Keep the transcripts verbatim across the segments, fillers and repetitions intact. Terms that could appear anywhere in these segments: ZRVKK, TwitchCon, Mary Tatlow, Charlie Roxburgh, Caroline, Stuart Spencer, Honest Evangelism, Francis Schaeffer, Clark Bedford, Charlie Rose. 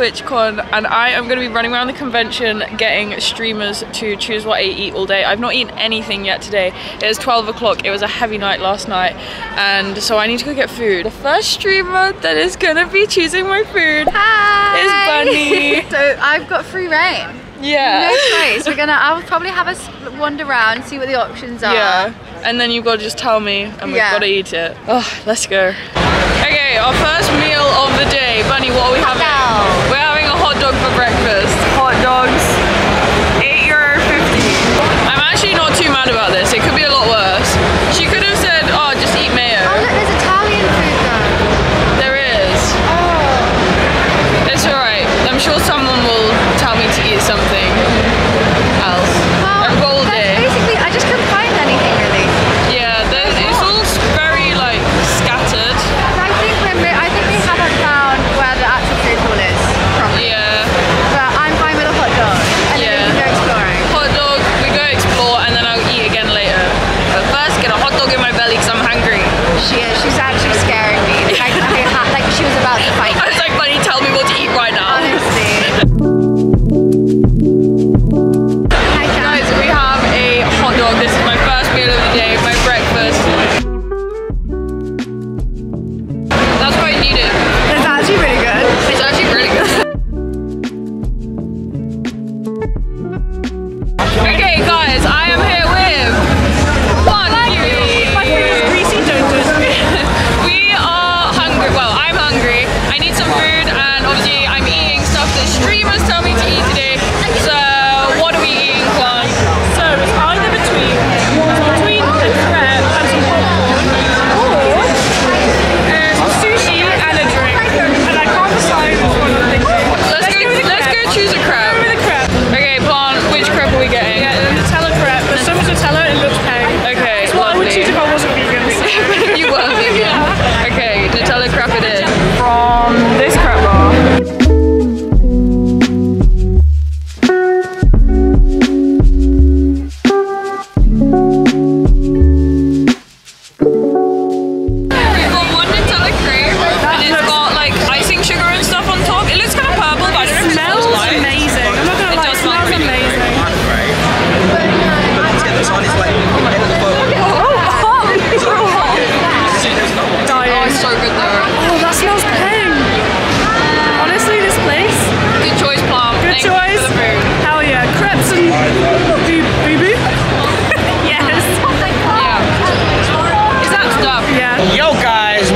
TwitchCon and I am going to be running around the convention getting streamers to choose what I eat all day. I've not eaten anything yet today. It is twelve o'clock. It was a heavy night last night and so I need to go get food. The first streamer that is going to be choosing my food Hi. is Bunny. So I've got free reign. Yeah. No choice. We're gonna. I'll probably have us wander around, see what the options are. Yeah. And then you've got to just tell me, and we've yeah. got to eat it. Oh, let's go. Okay, our first meal of the day, Bunny. What are we having? Hello. We're having a hot dog for breakfast. Hot dogs. Eight euro fifty. I'm actually not too mad about this. It could be a lot worse. She could have said, "Oh, just eat mayo." Oh look, there's Italian food though. There is. Oh. It's alright. I'm sure someone will. Something else. Well, a whole day. Basically, I just couldn't find anything really. Yeah, it's all very like scattered. I think we're, I think we haven't found where the actual food hall is properly. Yeah. But I'm fine with a hot dog. And yeah. then we go exploring. Hot dog. We go explore, and then I'll eat again later. But first, get a hot dog in my belly because I'm hungry. She is. She's actually scaring me. Like, I had, like she was about to fight. I was like, Bunny, tell me what to eat right now. Honestly.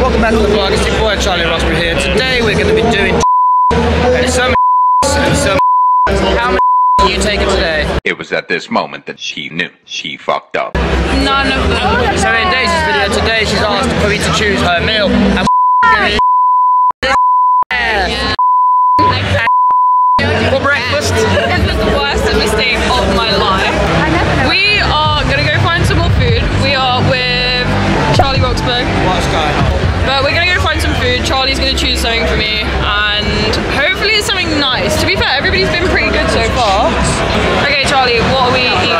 Welcome back to the vlog, it's your boy Charlie Rose here. Today we're going to be doing and so many and so many how many are you taking today? It was at this moment that she knew she fucked up. None of them. So in Daisy's video today, she's asked for me to choose her meal and for breakfast. This was the worst mistake of my life. We are going to go find some more food. We are with Charlie Roxburgh. What's going on? But we're gonna go find some food. Charlie's gonna choose something for me, and hopefully it's something nice. To be fair, everybody's been pretty good so far. Okay, Charlie, what are we eating?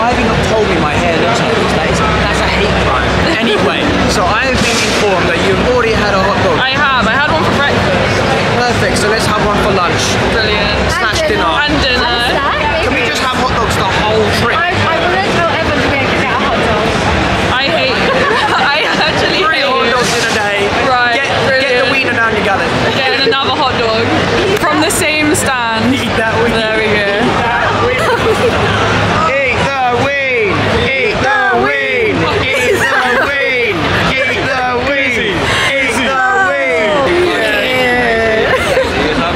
Why have you not told me my hair looks like this? That is, that's a hate crime. Anyway, so I have been informed that you've already had a hot dog. I have. I had one for breakfast. Perfect. So let's have one for lunch. Brilliant. Slash dinner. And dinner. Can we just have hot dogs the whole trip? I, I wouldn't tell Evan to get a hot dog. I hate you. I actually hate you. Right, get, get the wiener down your gullet. Get another hot dog from the same stand. Eat that wiener. There we go. Eat that wiener. Eat the wiener. Eat the wiener. Eat the wiener. Eat the wiener. Eat the wiener.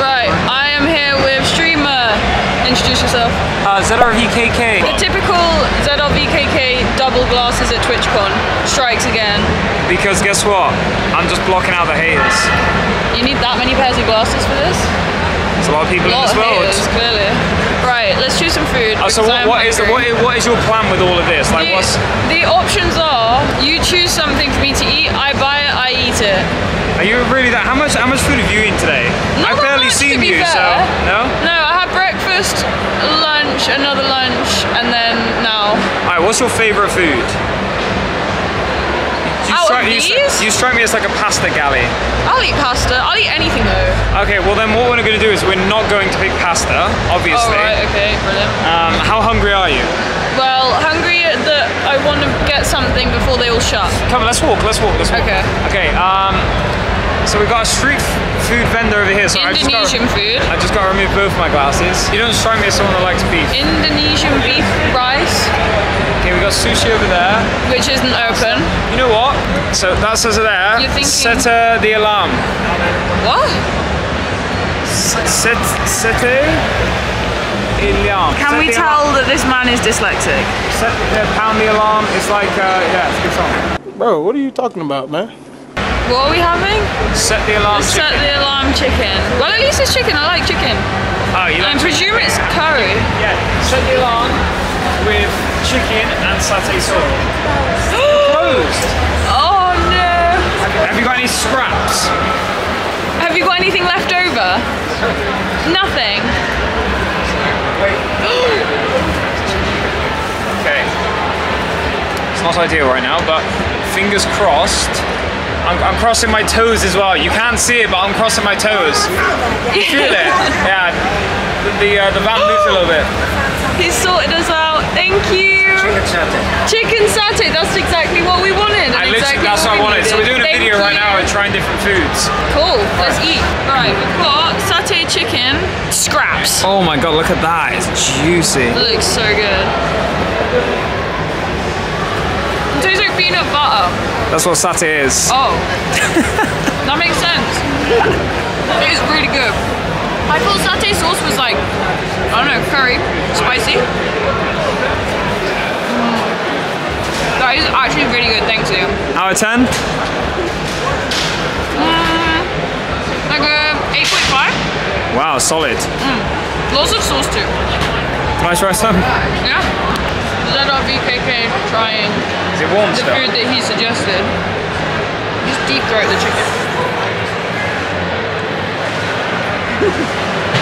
Right, I am here with streamer. Introduce yourself. Uh, Z R V K K. The typical Z R V K K. Double glasses at TwitchCon. Strikes again. Because guess what? I'm just blocking out the haters. You need that many pairs of glasses for this? There's a lot of people in this world. A lot of haters, clearly. Right, let's choose some food. Oh, so what, what, is the, what, is, what is your plan with all of this? Like, the, what's... the options are, you choose something for me to eat, I buy it, I eat it. Are you really that? How much, how much food have you eaten today? Not I've barely much, seen to be you, fair. So... No? No, I had breakfast, lunch, another lunch, and then now. Alright, what's your favourite food? You out of these? You, you strike me as like a pasta galley. I'll eat pasta. I'll eat anything though. Okay, well then what we're going to do is we're not going to pick pasta, obviously. Oh, right, okay, brilliant. Um, how hungry are you? Well, hungry that I want to get something before they all shut. Come on, let's walk, let's walk, let's walk. Okay. Okay, um, so we've got a street food vendor over here. So Indonesian food. I just got to remove both my glasses. You don't strike me as someone that likes beef. Indonesian beef rice. Okay, we got sushi over there. Which isn't open. You know what? So that says it there. You're thinking... Set uh, the alarm. What? Set... Set... Alarm. Can we tell that this man is dyslexic? Set the pound the alarm. It's like... Uh, yeah, it's a good song. Bro, what are you talking about, man? What are we having? Set the alarm chicken. Set the alarm chicken. Well, at least it's chicken. I like chicken. Oh, you like I presume chicken. It's curry. Yeah. Set the alarm with chicken and satay sauce. Closed. Oh, no. Have you got any scraps? Have you got anything left over? Nothing. Wait. Okay. It's not ideal right now, but fingers crossed. I'm, I'm crossing my toes as well. You can't see it, but I'm crossing my toes. You feel it? Yeah. The the, uh, the van moved a little bit. He sorted us out. Thank you. Chicken satay. Chicken satay. That's exactly what we wanted. I exactly that's what I wanted. Needed. So we're doing a Thank video you. right now and trying different foods. Cool. Right. Let's eat. Right. We've got satay chicken scraps. Oh my god! Look at that. It's juicy. It looks so good. It tastes like peanut butter. That's what satay is. Oh, that makes sense. It is really good. I thought satay sauce was like, I don't know, curry, spicy. Mm. That is actually really good, thank you. Out of ten? Mm, like a eight point five. Wow, solid. Mm. Lots of sauce too. Can I try some? Yeah. Z R V K K trying. Is it warm the stuff? Food that he suggested. Just deep throat the chicken.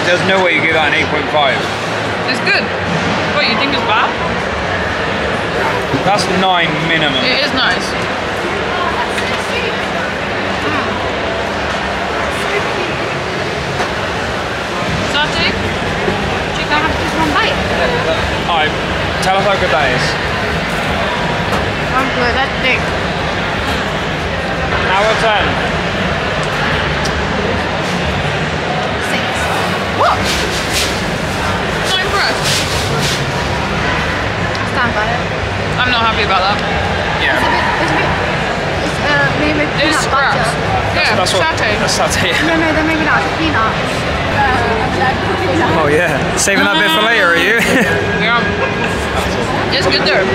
There's no way you give that an eight point five. It's good. What, you think it's bad? That's nine minimum. It is nice. Mm. Satay? Chicken has just one bite. Alright, tell us how good that is. That's thick. Now we're done. Six. What? Not impressed. Stand by it. I'm not happy about that. Yeah. It's a bit, it's a bit, it's uh, maybe it's scraps. Butter. Yeah, that's, that's satay. That's satay. No, no, they're maybe not. It's peanuts. Uh, oh yeah. Saving that bit for later, are you? Yeah. It's good though.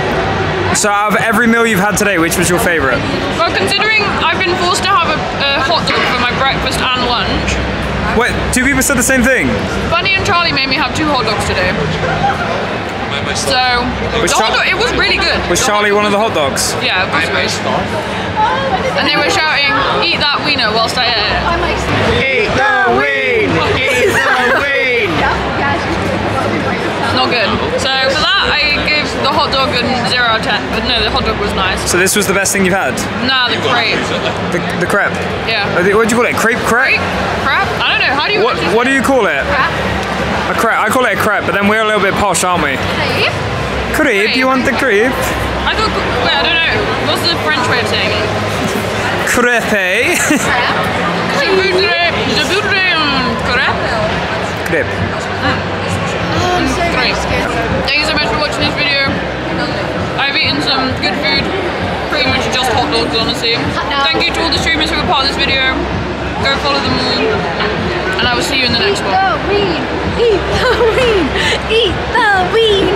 So out of every meal you've had today, which was your favourite? Well, considering I've been forced to have a, a hot dog for my breakfast and lunch. Wait, two people said the same thing? Bunny and Charlie made me have two hot dogs today. So, the hot dog, it was really good. Was Charlie one of the hot dogs? Yeah, of course. And they were shouting, eat that wiener whilst I ate it. Eat the wiener! Eat the wiener! Not good. So for that, I gave the hot dog a zero out of ten. But no, the hot dog was nice. So this was the best thing you've had? Nah, the crepe. The, the crepe? Yeah. What do you call it? Crepe? Crepe? Crepe? Crepe? I don't know. How do you? What? What do you call it? Crepe. A crepe. I call it a crepe, but then we're a little bit posh, aren't we? Crepe. Crepe. You want the crepe? I thought. Wait, I don't know. What's the French way of saying it? Crepe. Crepe. Je voudrais. Je voudrais un crepe. Crepe. Mm. Great. Thank you so much for watching this video. I've eaten some good food, pretty much just hot dogs honestly. Thank you to all the streamers who were part of this video. Go follow them all. And I will see you in the next one. Eat the ween! Eat the ween! Eat the ween!